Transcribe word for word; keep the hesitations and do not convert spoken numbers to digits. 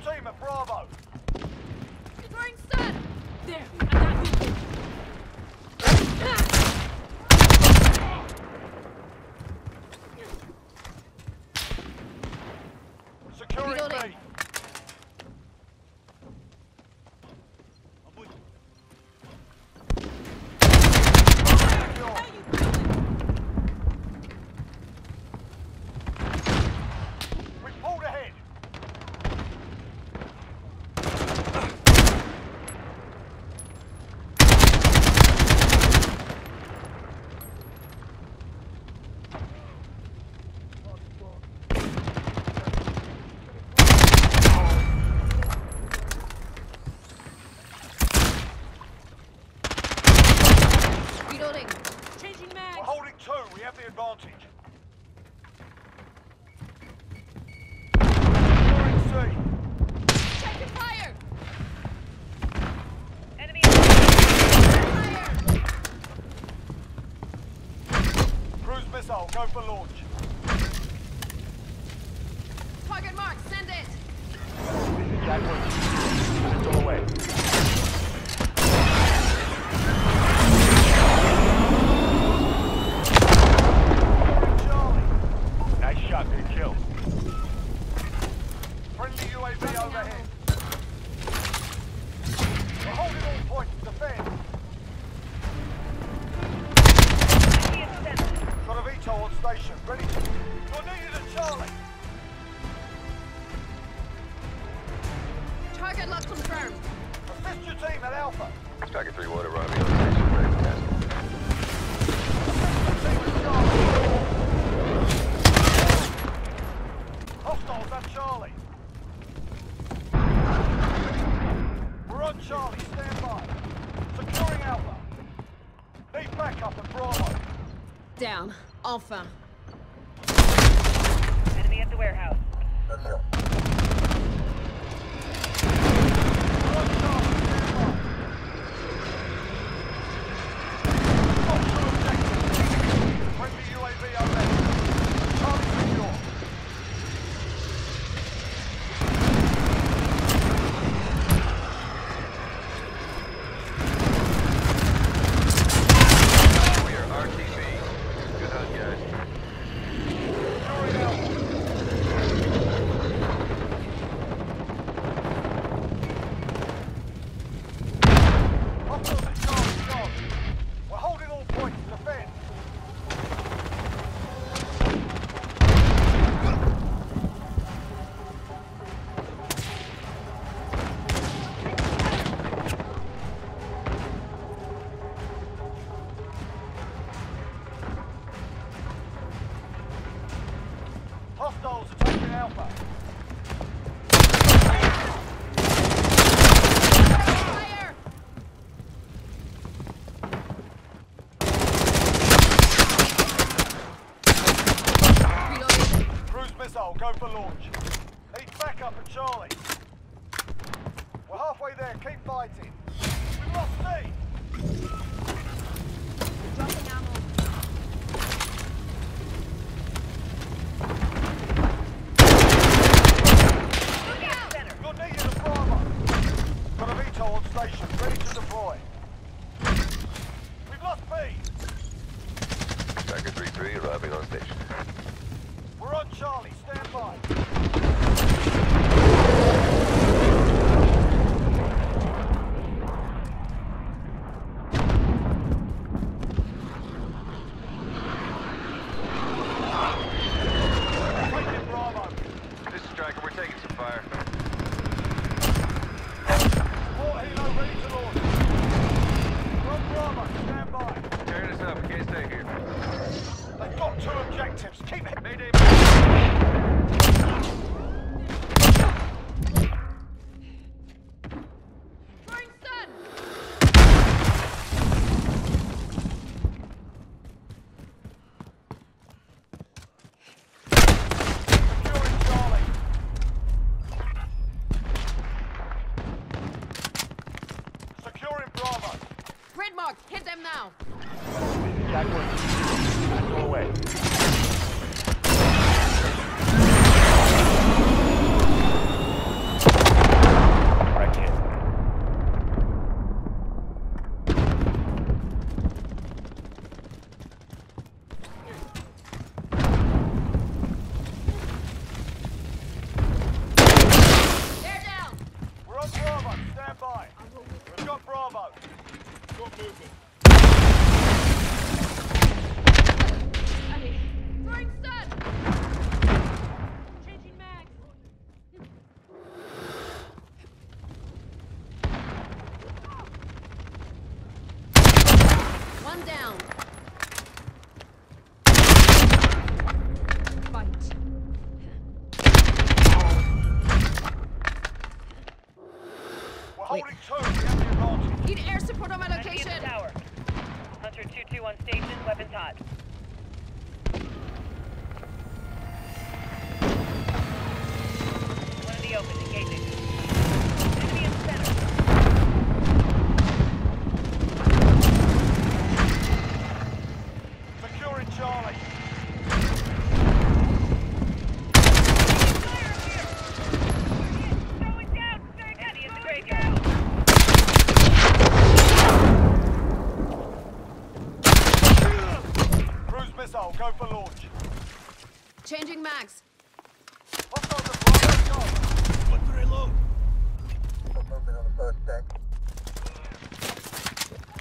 Hostile team at Bravo. Securing stun. There, I got you. Securing B. Missile, go for launch. Target mark, send it. It's all away. Charlie. Nice shot, good kill. Friendly U A V overhead. We're holding all points, defend. On station, ready? You're needed at Charlie. Target lock confirmed. Assist your team at Alpha. Target three water Romeo station ready for task. Assist your team at Charlie. Hostiles at Charlie. We're on Charlie, stand by. Securing Alpha. Need backup at Bravo. Down. Alpha. Enemy at the warehouse. Hostiles attacking Alpha. Fire! Cruise missile, go for launch. Need backup at Charlie. We're halfway there, keep fighting. We've lost C. Dropping ammo. Station ready to deploy. We've lost B. Tiger three three arriving on station. We're on Charlie, stand by. Wait. Need air support on my location. Tower. Hunter two two on station. Weapons hot. One in the open. Engaging. Enemy in center. Securing Charlie. Missile, go for launch. Changing mags. What's on the floor? What do they load? We're moving on the first deck.